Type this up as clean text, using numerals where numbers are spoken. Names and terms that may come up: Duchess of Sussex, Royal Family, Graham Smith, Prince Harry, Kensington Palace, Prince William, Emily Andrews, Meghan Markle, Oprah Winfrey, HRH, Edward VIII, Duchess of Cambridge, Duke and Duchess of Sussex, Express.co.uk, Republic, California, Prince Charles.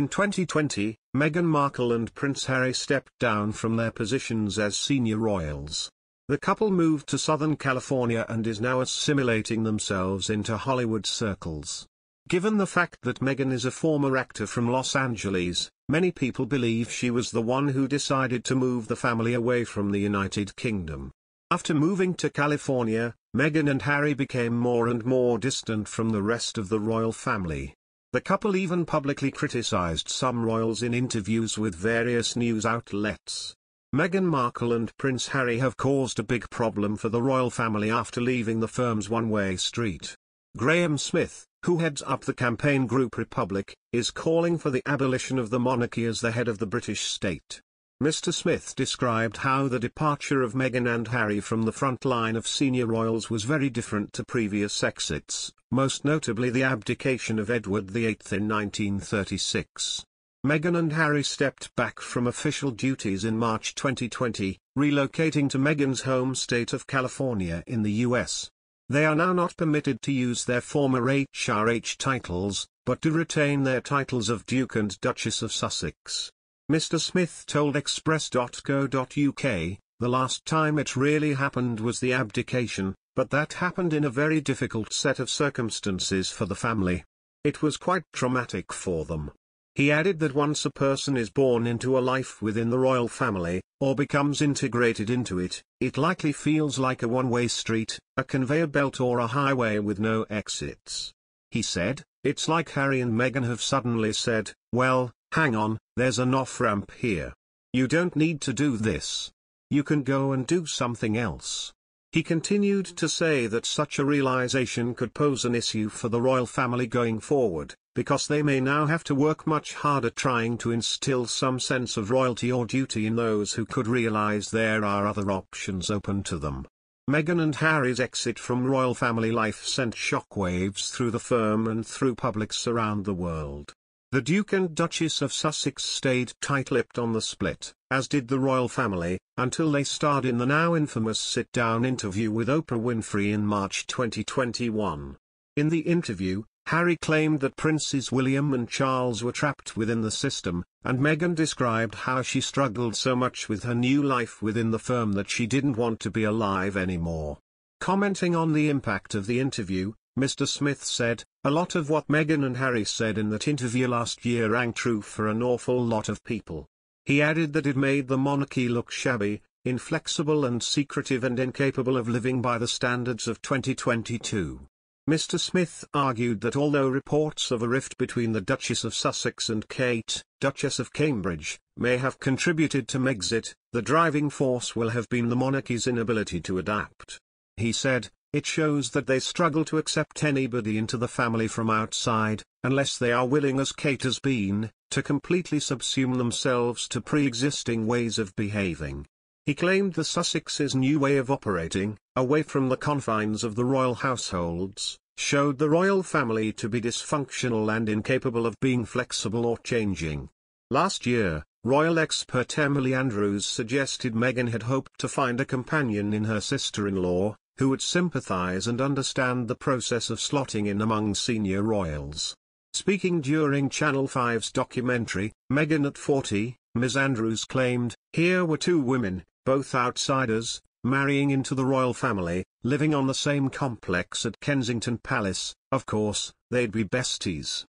In 2020, Meghan Markle and Prince Harry stepped down from their positions as senior royals. The couple moved to Southern California and is now assimilating themselves into Hollywood circles. Given the fact that Meghan is a former actor from Los Angeles, many people believe she was the one who decided to move the family away from the United Kingdom. After moving to California, Meghan and Harry became more and more distant from the rest of the royal family. The couple even publicly criticized some royals in interviews with various news outlets. Meghan Markle and Prince Harry have caused a big problem for the royal family after leaving the firm's one-way street. Graham Smith, who heads up the campaign group Republic, is calling for the abolition of the monarchy as the head of the British state. Mr. Smith described how the departure of Meghan and Harry from the front line of senior royals was very different to previous exits, most notably the abdication of Edward VIII in 1936. Meghan and Harry stepped back from official duties in March 2020, relocating to Meghan's home state of California in the US. They are now not permitted to use their former HRH titles, but do retain their titles of Duke and Duchess of Sussex. Mr. Smith told Express.co.uk, "The last time it really happened was the abdication, but that happened in a very difficult set of circumstances for the family. It was quite traumatic for them." He added that once a person is born into a life within the royal family, or becomes integrated into it, it likely feels like a one-way street, a conveyor belt or a highway with no exits. He said, "It's like Harry and Meghan have suddenly said, well, hang on, there's an off-ramp here. You don't need to do this. You can go and do something else." He continued to say that such a realization could pose an issue for the royal family going forward, because they may now have to work much harder trying to instill some sense of royalty or duty in those who could realize there are other options open to them. Meghan and Harry's exit from royal family life sent shockwaves through the firm and through publics around the world. The Duke and Duchess of Sussex stayed tight-lipped on the split, as did the royal family, until they starred in the now-infamous sit-down interview with Oprah Winfrey in March 2021. In the interview, Harry claimed that Princes William and Charles were trapped within the system, and Meghan described how she struggled so much with her new life within the firm that she didn't want to be alive anymore. Commenting on the impact of the interview, Mr. Smith said, "A lot of what Meghan and Harry said in that interview last year rang true for an awful lot of people." He added that it made the monarchy look shabby, inflexible and secretive and incapable of living by the standards of 2022. Mr. Smith argued that although reports of a rift between the Duchess of Sussex and Kate, Duchess of Cambridge, may have contributed to Meg's exit, the driving force will have been the monarchy's inability to adapt. He said, "It shows that they struggle to accept anybody into the family from outside, unless they are willing, as Kate has been, to completely subsume themselves to pre-existing ways of behaving." He claimed the Sussexes' new way of operating, away from the confines of the royal households, showed the royal family to be dysfunctional and incapable of being flexible or changing. Last year, royal expert Emily Andrews suggested Meghan had hoped to find a companion in her sister-in-law, who would sympathize and understand the process of slotting in among senior royals. Speaking during Channel 5's documentary, Meghan at 40, Ms. Andrews claimed, "Here were two women, both outsiders, marrying into the royal family, living on the same complex at Kensington Palace. Of course, they'd be besties.